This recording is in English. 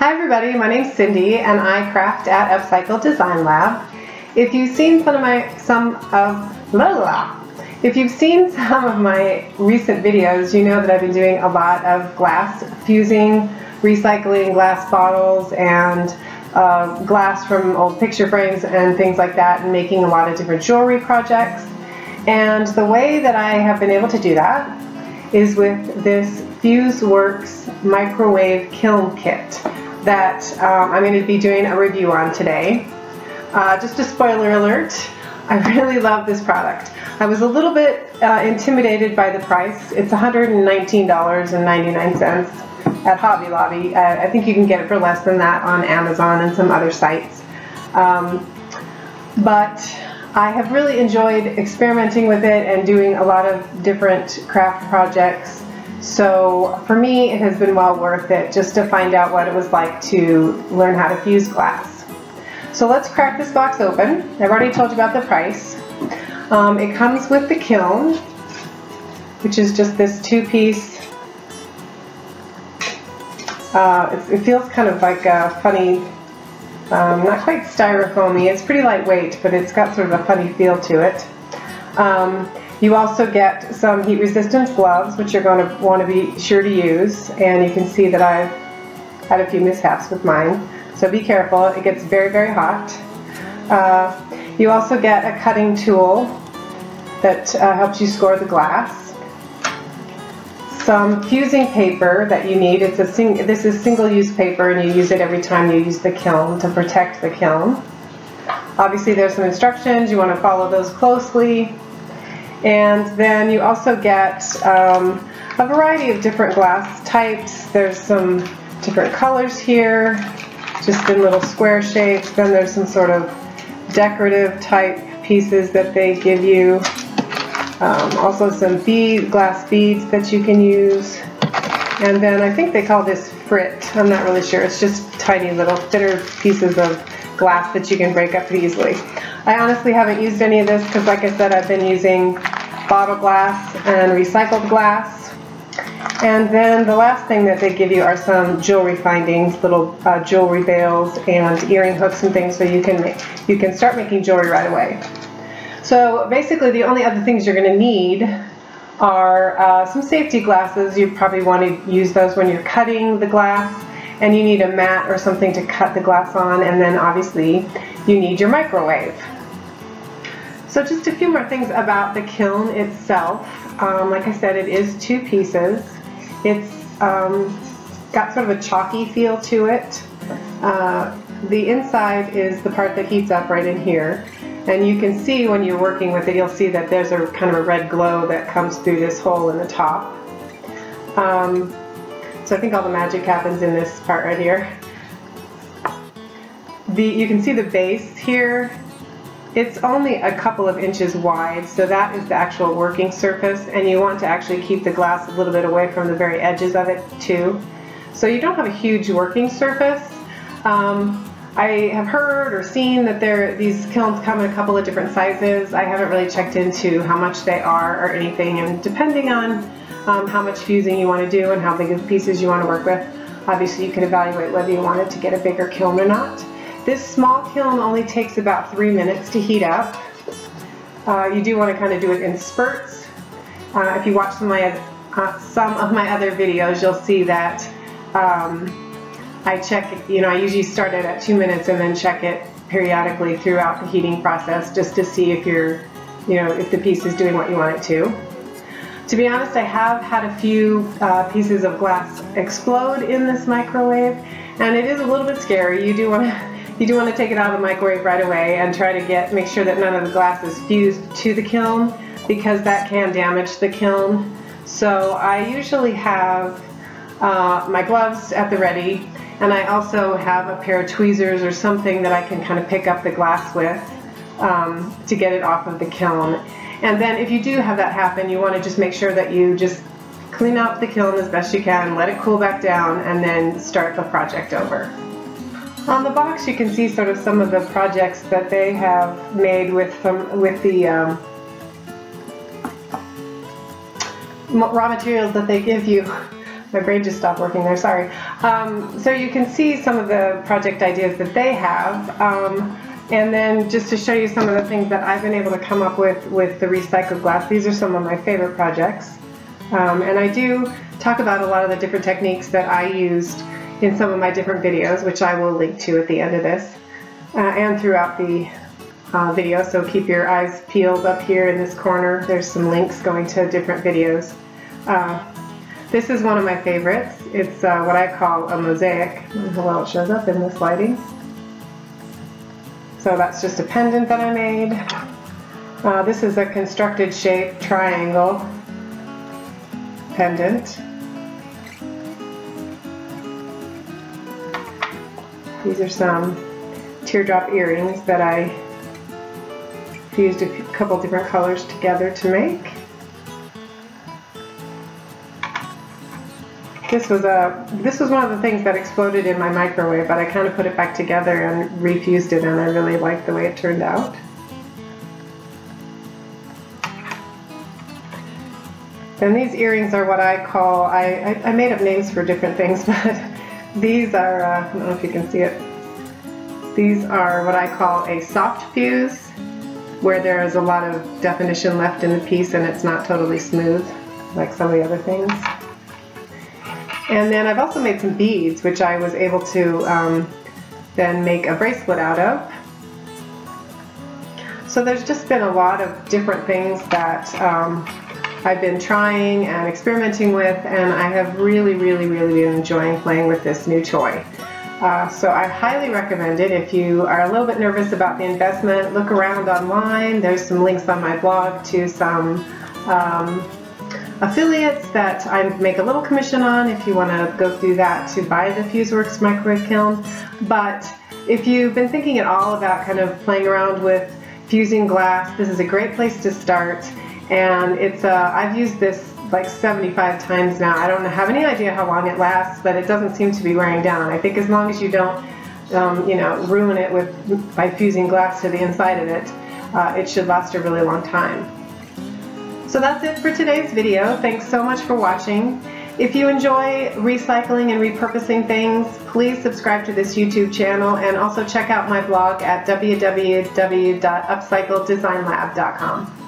Hi everybody, my name's Cindy and I craft at Upcycle Design Lab. If you've seen some of my recent videos, you know that I've been doing a lot of glass fusing, recycling glass bottles and glass from old picture frames and things like that, and making a lot of different jewelry projects. And the way that I have been able to do that is with this Fuseworks Microwave Kiln Kit that I'm going to be doing a review on today. Just a spoiler alert, I really love this product. I was a little bit intimidated by the price. It's $119.99 at Hobby Lobby. I think you can get it for less than that on Amazon and some other sites. But I have really enjoyed experimenting with it and doing a lot of different craft projects. So for me, it has been well worth it just to find out what it was like to learn how to fuse glass. So let's crack this box open. I've already told you about the price. It comes with the kiln, which is just this two-piece. It feels kind of like a funny, not quite styrofoamy. It's pretty lightweight, but it's got sort of a funny feel to it. You also get some heat-resistant gloves, which you're going to want to be sure to use, and you can see that I've had a few mishaps with mine, so be careful. It gets very, very hot. You also get a cutting tool that helps you score the glass, some fusing paper that you need. This is single-use paper, and you use it every time you use the kiln to protect the kiln. Obviously, there's some instructions. You want to follow those closely. And then you also get a variety of different glass types. There's some different colors here, just in little square shapes. Then there's some sort of decorative type pieces that they give you. Also some glass beads that you can use. And then I think they call this frit. I'm not really sure. It's just tiny little thinner pieces of glass that you can break up easily. I honestly haven't used any of this because, like I said, I've been using bottle glass and recycled glass. And then the last thing that they give you are some jewelry findings, little jewelry bales and earring hooks and things, so you can start making jewelry right away. So basically the only other things you're going to need are some safety glasses. You probably want to use those when you're cutting the glass, and you need a mat or something to cut the glass on, and then obviously you need your microwave. So just a few more things about the kiln itself. Like I said, it is two pieces. It's got sort of a chalky feel to it. The inside is the part that heats up right in here. And you can see when you're working with it, you'll see that there's a kind of a red glow that comes through this hole in the top. So I think all the magic happens in this part right here. You can see the base here. It's only a couple of inches wide, so that is the actual working surface, and you want to actually keep the glass a little bit away from the very edges of it too. So you don't have a huge working surface. I have heard or seen that these kilns come in a couple of different sizes. I haven't really checked into how much they are or anything, and depending on how much fusing you want to do and how big of pieces you want to work with, obviously you can evaluate whether you wanted to get a bigger kiln or not. This small kiln only takes about 3 minutes to heat up. You do want to kind of do it in spurts. If you watch some of my other videos, you'll see that I check, I usually start it at 2 minutes and then check it periodically throughout the heating process just to see if if the piece is doing what you want it to. To be honest, I have had a few pieces of glass explode in this microwave, and it is a little bit scary. You do want to take it out of the microwave right away and try to make sure that none of the glass is fused to the kiln, because that can damage the kiln. So I usually have my gloves at the ready, and I also have a pair of tweezers or something that I can kind of pick up the glass with to get it off of the kiln. And then if you do have that happen, you want to just make sure that you just clean up the kiln as best you can, let it cool back down, and then start the project over. On the box you can see sort of some of the projects that they have made with the raw materials that they give you. My brain just stopped working there, sorry. So you can see some of the project ideas that they have. And then just to show you some of the things that I've been able to come up with the recycled glass. These are some of my favorite projects. And I do talk about a lot of the different techniques that I used in some of my different videos, which I will link to at the end of this and throughout the video. So keep your eyes peeled up here in this corner. There's some links going to different videos. This is one of my favorites. It's what I call a mosaic. Well, it shows up in this lighting. So that's just a pendant that I made. This is a constructed shape triangle pendant. These are some teardrop earrings that I fused a couple different colors together to make. This was one of the things that exploded in my microwave, but I kind of put it back together and refused it, and I really liked the way it turned out. And these earrings are what I call, I made up names for different things, but these are, I don't know if you can see it, these are what I call a soft fuse, where there is a lot of definition left in the piece and it's not totally smooth like some of the other things. And then I've also made some beads, which I was able to then make a bracelet out of. So there's just been a lot of different things that I've been trying and experimenting with, and I have really, really, really been enjoying playing with this new toy. So I highly recommend it. If you are a little bit nervous about the investment, look around online. There's some links on my blog to some affiliates that I make a little commission on if you want to go through that to buy the Fuseworks microwave kiln. But if you've been thinking at all about kind of playing around with fusing glass, this is a great place to start. And it's I've used this like 75 times now. I don't have any idea how long it lasts, but it doesn't seem to be wearing down. I think as long as you don't you know, ruin it by fusing glass to the inside of it, it should last a really long time. So that's it for today's video. Thanks so much for watching. If you enjoy recycling and repurposing things, please subscribe to this YouTube channel and also check out my blog at www.upcycledesignlab.com.